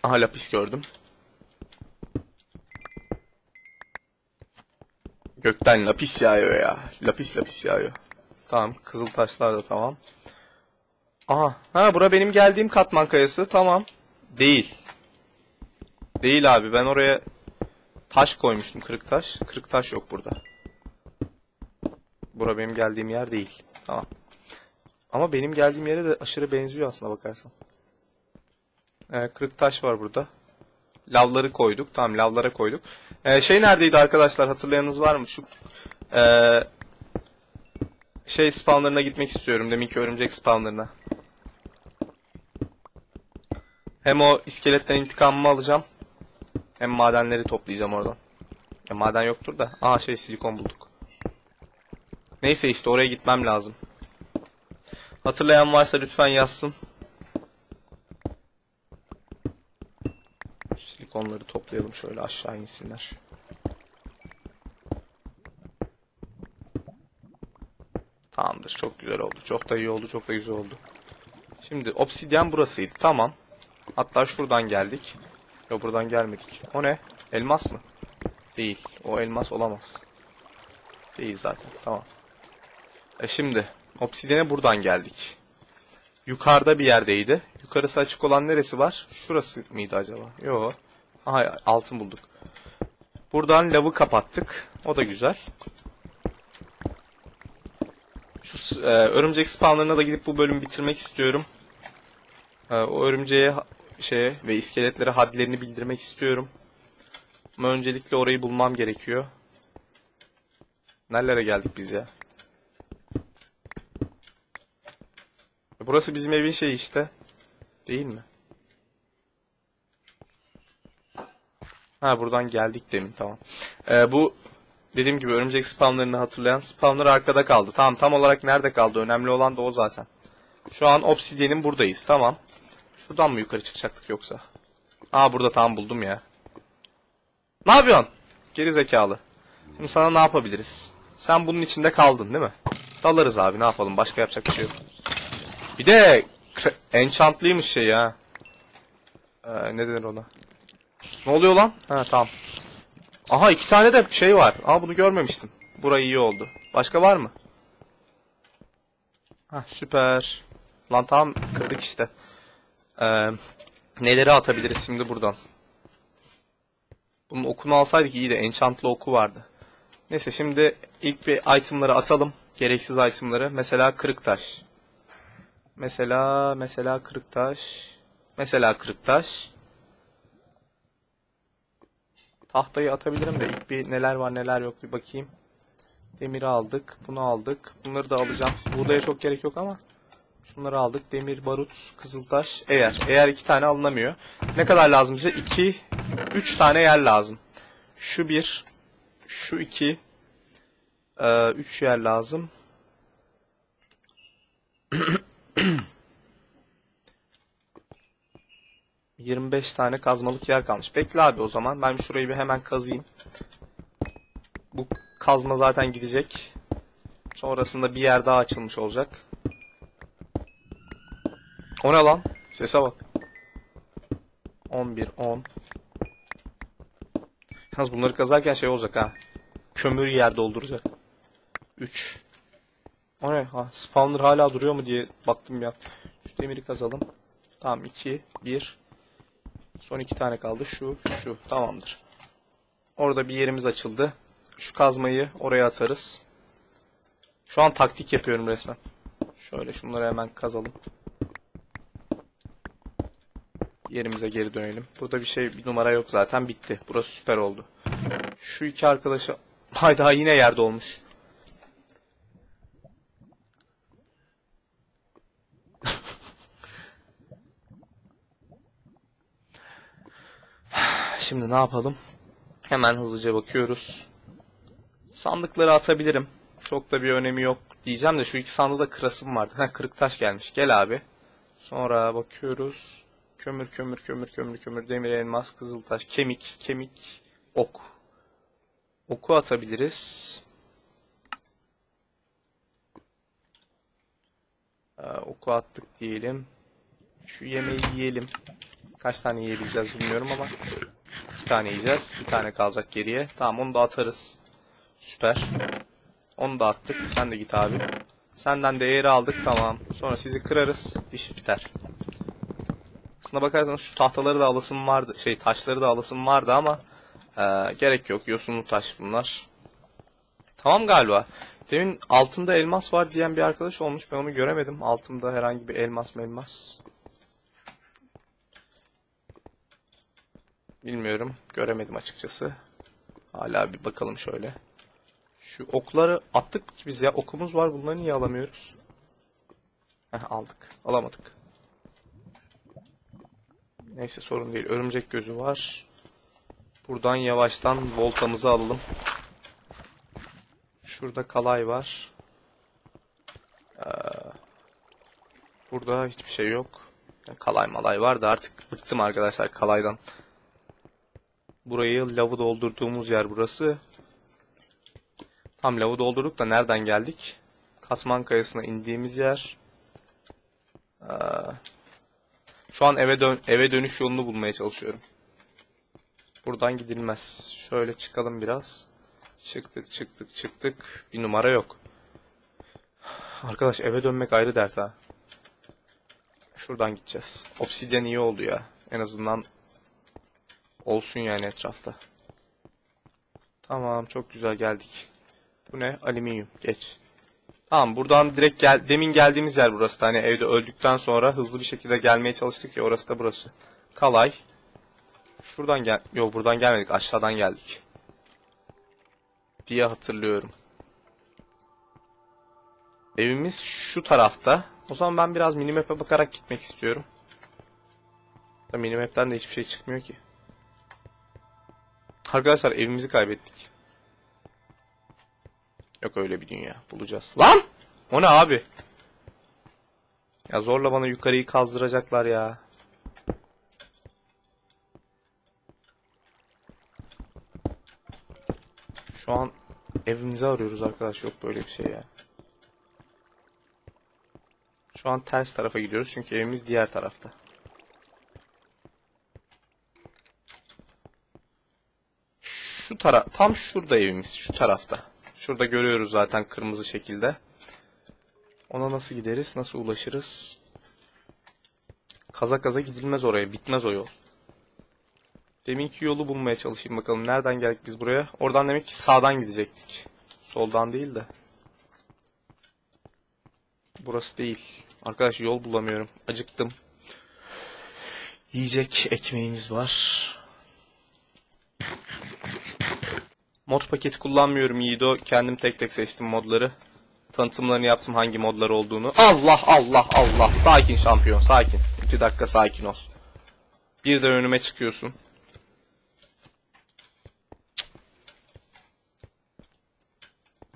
Aha lapis gördüm. Gökten lapis yağıyor ya. Lapis lapis yağıyor. Tamam. Kızıl taşlar da tamam. Aha. Ha, bura benim geldiğim katman kayası. Tamam. Değil. Değil abi. Ben oraya taş koymuştum. Kırık taş. Kırık taş yok burada. Bura benim geldiğim yer değil. Tamam. Ama benim geldiğim yere de aşırı benziyor aslında bakarsan. Ee, kırık taş var burada. Lavları koyduk. Tamam, lavlara koyduk. Ee, şey neredeydi arkadaşlar? Hatırlayanınız var mı? Şu ee, şey spawnlarına gitmek istiyorum. Deminki örümcek spawnlarına. Hem o iskeletten intikamımı alacağım. Hem madenleri toplayacağım oradan. Ya, maden yoktur da. Aha şey silikon bulduk. Neyse işte oraya gitmem lazım. Hatırlayan varsa lütfen yazsın. Silikonları toplayalım şöyle aşağı insinler. Tamamdır, çok güzel oldu. Çok da iyi oldu, çok da güzel oldu. Şimdi obsidyen burasıydı, tamam. Hatta şuradan geldik. Yo, buradan gelmedik. O ne? Elmas mı? Değil. O elmas olamaz. Değil zaten, tamam. E şimdi... Obsidene buradan geldik. Yukarıda bir yerdeydi. Yukarısı açık olan neresi var? Şurası mıydı acaba? Yo. Aha, altın bulduk. Buradan lavı kapattık. O da güzel. Şu e, örümcek spawnlarına da gidip bu bölümü bitirmek istiyorum. E, o örümceğe şeye, ve iskeletlere hadlerini bildirmek istiyorum. Ama öncelikle orayı bulmam gerekiyor. Nerelere geldik biz ya? Burası bizim evin şeyi işte. Değil mi? Ha, buradan geldik demin, tamam. Ee, bu dediğim gibi örümcek spawnlarını hatırlayan, spawner arkada kaldı. Tamam, tam olarak nerede kaldı? Önemli olan da o zaten. Şu an obsidyenin buradayız, tamam. Şuradan mı yukarı çıkacaktık yoksa? Aa, burada tam buldum ya. Ne yapıyorsun? Geri zekalı. Şimdi sana ne yapabiliriz? Sen bunun içinde kaldın değil mi? Dalarız abi, ne yapalım? Başka yapacak bir şey yok. Bir de enchantlıymış şey ya. Ee, ne denir ona? Ne oluyor lan? Ha tamam. Aha, iki tane de şey var. Aa, bunu görmemiştim. Burayı iyi oldu. Başka var mı? Ha süper. Lan tamam, kırdık işte. Ee, neleri atabiliriz şimdi buradan? Bunun okunu alsaydık iyi de, enchantlı oku vardı. Neyse, şimdi ilk bir itemları atalım. Gereksiz itemları. Mesela kırık taş. Mesela, mesela kırık taş. Mesela kırık taş. Tahtayı atabilirim de ilk bir neler var neler yok bir bakayım. Demiri aldık, bunu aldık. Bunları da alacağım. Buğdaya çok gerek yok ama. Şunları aldık. Demir, barut, kızıltaş. Eğer, eğer iki tane alınamıyor. Ne kadar lazım bize? İki, üç tane yer lazım. Şu bir, şu iki, ee, üç yer lazım. yirmi beş tane kazmalık yer kalmış. Bekle abi o zaman. Ben şurayı bir hemen kazayım. Bu kazma zaten gidecek. Sonrasında bir yer daha açılmış olacak. O ne lan? Sese bak. on bir, on. Yalnız bunları kazarken şey olacak ha. Kömür yer dolduracak. üç. O ne? Ha, spawner hala duruyor mu diye baktım ya. Şu demiri kazalım. Tamam, iki, bir. Son iki tane kaldı. Şu, şu. Tamamdır. Orada bir yerimiz açıldı. Şu kazmayı oraya atarız. Şu an taktik yapıyorum resmen. Şöyle şunları hemen kazalım. Yerimize geri dönelim. Burada bir şey, bir numara yok zaten. Bitti. Burası süper oldu. Şu iki arkadaşı... Hayda, yine yerde olmuş. Şimdi ne yapalım? Hemen hızlıca bakıyoruz. Sandıkları atabilirim. Çok da bir önemi yok diyeceğim de şu iki sandığı da kırasım vardı. Ha, kırık taş gelmiş. Gel abi. Sonra bakıyoruz. Kömür, kömür, kömür, kömür, kömür, demir, elmas, kızıltaş, kemik, kemik, ok. Oku atabiliriz. Ee, oku attık diyelim. Şu yemeği yiyelim. Kaç tane yiyebileceğiz bilmiyorum ama iki tane yiyeceğiz. Bir tane kalacak geriye. Tamam, onu da atarız. Süper. Onu da attık. Sen de git abi. Senden değeri aldık, tamam. Sonra sizi kırarız. İş biter. Aslına bakarsanız şu tahtaları da alasım vardı. Şey, taşları da alasım vardı ama e, gerek yok. Yosunlu taş bunlar. Tamam galiba. Demin altında elmas var diyen bir arkadaş olmuş. Ben onu göremedim. Altımda herhangi bir elmas mı elmas? Bilmiyorum. Göremedim açıkçası. Hala bir bakalım şöyle. Şu okları attık ki biz ya. Okumuz var. Bunları niye alamıyoruz? Heh, aldık. Alamadık. Neyse, sorun değil. Örümcek gözü var. Buradan yavaştan voltamızı alalım. Şurada kalay var. Ee, burada hiçbir şey yok. Yani kalay malay var da artık bıktım arkadaşlar kalaydan. Burayı lavı doldurduğumuz yer burası. Tam lavı doldurduk da nereden geldik? Katman kayasına indiğimiz yer. Ee, şu an eve dön eve dönüş yolunu bulmaya çalışıyorum. Buradan gidilmez. Şöyle çıkalım biraz. Çıktık çıktık çıktık. Bir numara yok. Arkadaş, eve dönmek ayrı dert ha. Şuradan gideceğiz. Obsidyen iyi oldu ya. En azından olsun yani etrafta. Tamam, çok güzel geldik. Bu ne? Alüminyum. Geç. Tamam, buradan direkt gel demin geldiğimiz yer burası. Hani evde öldükten sonra hızlı bir şekilde gelmeye çalıştık ya, orası da burası. Kalay. Şuradan gel... Yok, buradan gelmedik. Aşağıdan geldik diye hatırlıyorum. Evimiz şu tarafta. O zaman ben biraz minimap'e bakarak gitmek istiyorum. Minimap'ten de hiçbir şey çıkmıyor ki. Arkadaşlar, evimizi kaybettik. Yok öyle bir dünya. Bulacağız. Lan! O ne abi? Ya zorla bana yukarıyı kazdıracaklar ya. Şu an evimizi arıyoruz arkadaş. Yok böyle bir şey ya. Şu an ters tarafa gidiyoruz çünkü evimiz diğer tarafta. Şu taraf, tam şurada evimiz, şu tarafta. Şurada görüyoruz zaten kırmızı şekilde. Ona nasıl gideriz, nasıl ulaşırız? Kaza kaza gidilmez oraya, bitmez o yol. Deminki yolu bulmaya çalışayım bakalım. Nereden geldik biz buraya? Oradan demek ki sağdan gidecektik. Soldan değil de. Burası değil. Arkadaş, yol bulamıyorum. Acıktım. Yiyecek ekmeğimiz var. Mod paketi kullanmıyorum Yiğido. Kendim tek tek seçtim modları. Tanıtımlarını yaptım hangi modlar olduğunu. Allah Allah Allah. Sakin şampiyon, sakin. İki dakika sakin ol. Bir de önüme çıkıyorsun.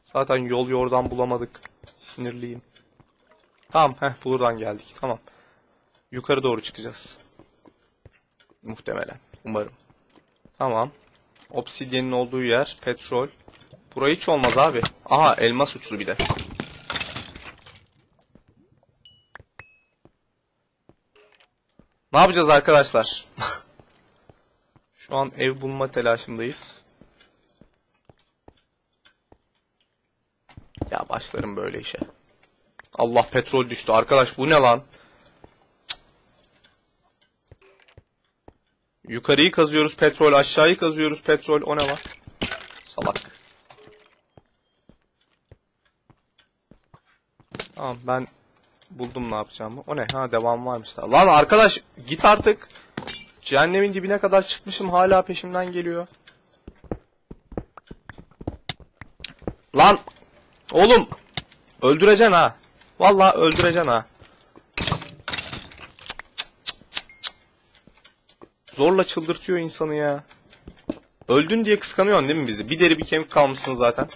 Zaten yol yordan bulamadık. Sinirliyim. Tamam, heh, buradan geldik. Tamam. Yukarı doğru çıkacağız. Muhtemelen. Umarım. Tamam. Obsidyenin olduğu yer, petrol. Burayı hiç olmaz abi. Aha, elmas uçlu bir de. Ne yapacağız arkadaşlar? Şu an ev bulma telaşındayız. Ya başlarım böyle işe. Allah, petrol düştü arkadaş, bu ne lan? Yukarıyı kazıyoruz petrol, aşağıyı kazıyoruz petrol, o ne var? Salak. Tamam, ben buldum ne yapacağımı. O ne? Ha, devam varmış daha. Lan arkadaş, git artık. Cehennemin dibine kadar çıkmışım, hala peşimden geliyor. Lan oğlum, öldüreceksin ha. Vallahi öldüreceksin ha. Zorla çıldırtıyor insanı ya. Öldün diye kıskanıyorsun değil mi bizi? Bir deri bir kemik kalmışsın zaten.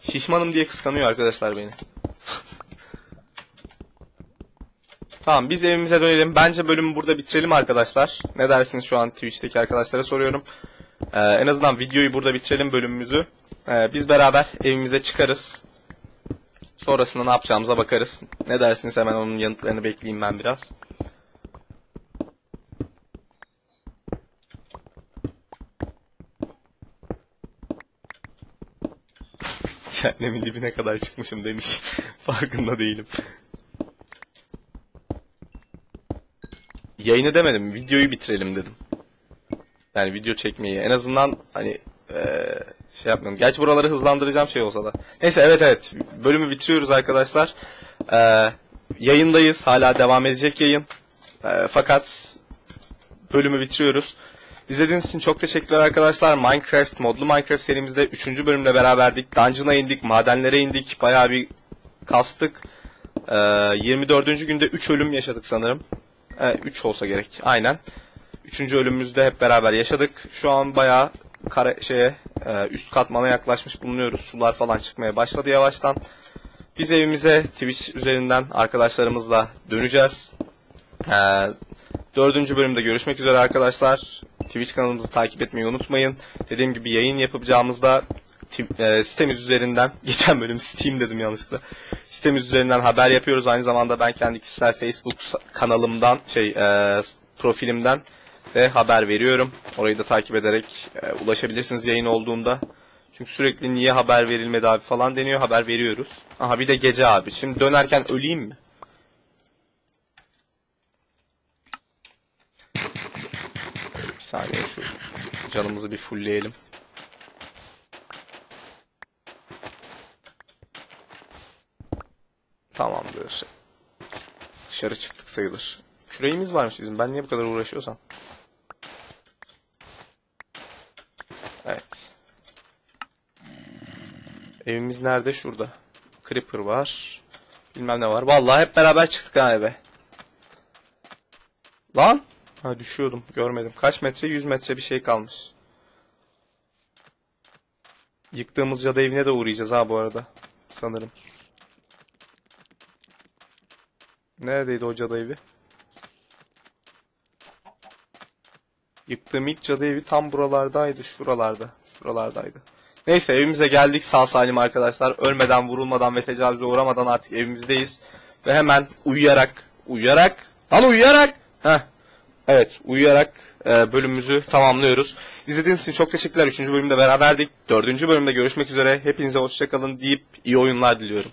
Şişmanım diye kıskanıyor arkadaşlar beni. Tamam, biz evimize dönelim. Bence bölümü burada bitirelim arkadaşlar. Ne dersiniz, şu an Twitch'teki arkadaşlara soruyorum. Ee, en azından videoyu burada bitirelim, bölümümüzü. Ee, biz beraber evimize çıkarız. Sonrasında ne yapacağımıza bakarız. Ne dersiniz, hemen onun yanıtlarını bekleyeyim ben biraz. Cehennemin dibine kadar çıkmışım demiş. Farkında değilim. Yayını demedim, videoyu bitirelim dedim. Yani video çekmeyi en azından hani ee, şey yapmıyorum. Gerçi buraları hızlandıracağım şey olsa da. Neyse, evet evet bölümü bitiriyoruz arkadaşlar. E, yayındayız, hala devam edecek yayın. E, fakat bölümü bitiriyoruz. İzlediğiniz için çok teşekkürler arkadaşlar. Minecraft, Modlu Minecraft serimizde üçüncü bölümle beraberdik. Dungeon'a indik, madenlere indik, bayağı bir kastık. E, yirmi dördüncü günde üç ölüm yaşadık sanırım. üç olsa gerek. Aynen. üçüncü ölümümüzde hep beraber yaşadık. Şu an bayağı kare, şeye, üst katmana yaklaşmış bulunuyoruz. Sular falan çıkmaya başladı yavaştan. Biz evimize Twitch üzerinden arkadaşlarımızla döneceğiz. dördüncü bölümde görüşmek üzere arkadaşlar. Twitch kanalımızı takip etmeyi unutmayın. Dediğim gibi yayın yapacağımızda sitemiz üzerinden, geçen bölüm Steam dedim yanlışlıkla, sitemiz üzerinden haber yapıyoruz. Aynı zamanda ben kendi kişisel Facebook kanalımdan, şey e, profilimden de haber veriyorum. Orayı da takip ederek e, ulaşabilirsiniz yayın olduğunda. Çünkü sürekli niye haber verilmedi abi falan deniyor, haber veriyoruz. Aha, bir de gece abi. Şimdi dönerken öleyim mi? Bir saniye, şu canımızı bir fullleyelim. Tamam, görüşürüz. Dışarı çıktık sayılır. Küreğimiz varmış bizim. Ben niye bu kadar uğraşıyorsam. Evet. Evimiz nerede? Şurada. Creeper var. Bilmem ne var. Vallahi hep beraber çıktık ha eve. Lan! Ha, düşüyordum. Görmedim. Kaç metre? yüz metre bir şey kalmış. Yıktığımız cadı evine de uğrayacağız ha bu arada. Sanırım. Neredeydi o cadı evi? Yıktığım ilk cadı evi tam buralardaydı. Şuralarda. Şuralardaydı. Neyse, evimize geldik sağ salim arkadaşlar. Ölmeden, vurulmadan ve tecavüze uğramadan artık evimizdeyiz. Ve hemen uyuyarak, uyuyarak, lan uyuyarak, heh. Evet, uyuyarak e, bölümümüzü tamamlıyoruz. İzlediğiniz için çok teşekkürler. üçüncü bölümde beraberdik. dördüncü bölümde görüşmek üzere. Hepinize hoşça kalın deyip iyi oyunlar diliyorum.